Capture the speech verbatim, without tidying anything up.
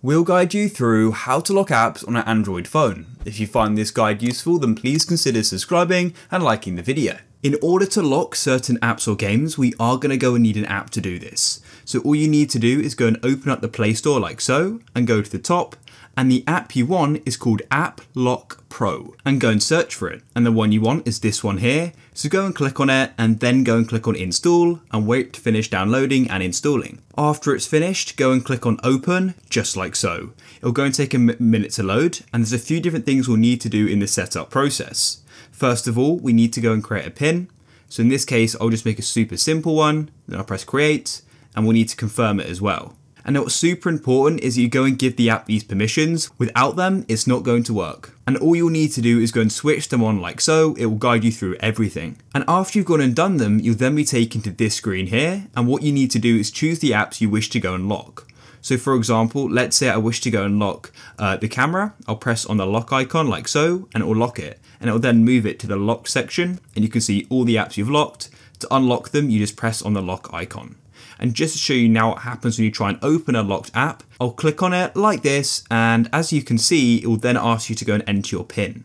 We'll guide you through how to lock apps on an Android phone. If you find this guide useful, then please consider subscribing and liking the video. In order to lock certain apps or games, we are going to go and need an app to do this. So all you need to do is go and open up the Play Store like so, and go to the top, and the app you want is called App Lock Pro, and go and search for it. And the one you want is this one here. So go and click on it, and then go and click on Install, and wait to finish downloading and installing. After it's finished, go and click on Open, just like so. It'll go and take a minute to load, and there's a few different things we'll need to do in the setup process. First of all, we need to go and create a PIN. So in this case, I'll just make a super simple one, then I'll press Create, and we'll need to confirm it as well. And what's super important is you go and give the app these permissions. Without them, it's not going to work. And all you'll need to do is go and switch them on like so. It will guide you through everything. And after you've gone and done them, you'll then be taken to this screen here. And what you need to do is choose the apps you wish to go and lock. So for example, let's say I wish to go and lock uh, the camera. I'll press on the lock icon like so, and it will lock it. And it will then move it to the lock section. And you can see all the apps you've locked. To unlock them, you just press on the lock icon. And just to show you now what happens when you try and open a locked app, I'll click on it like this, and as you can see, it will then ask you to go and enter your PIN.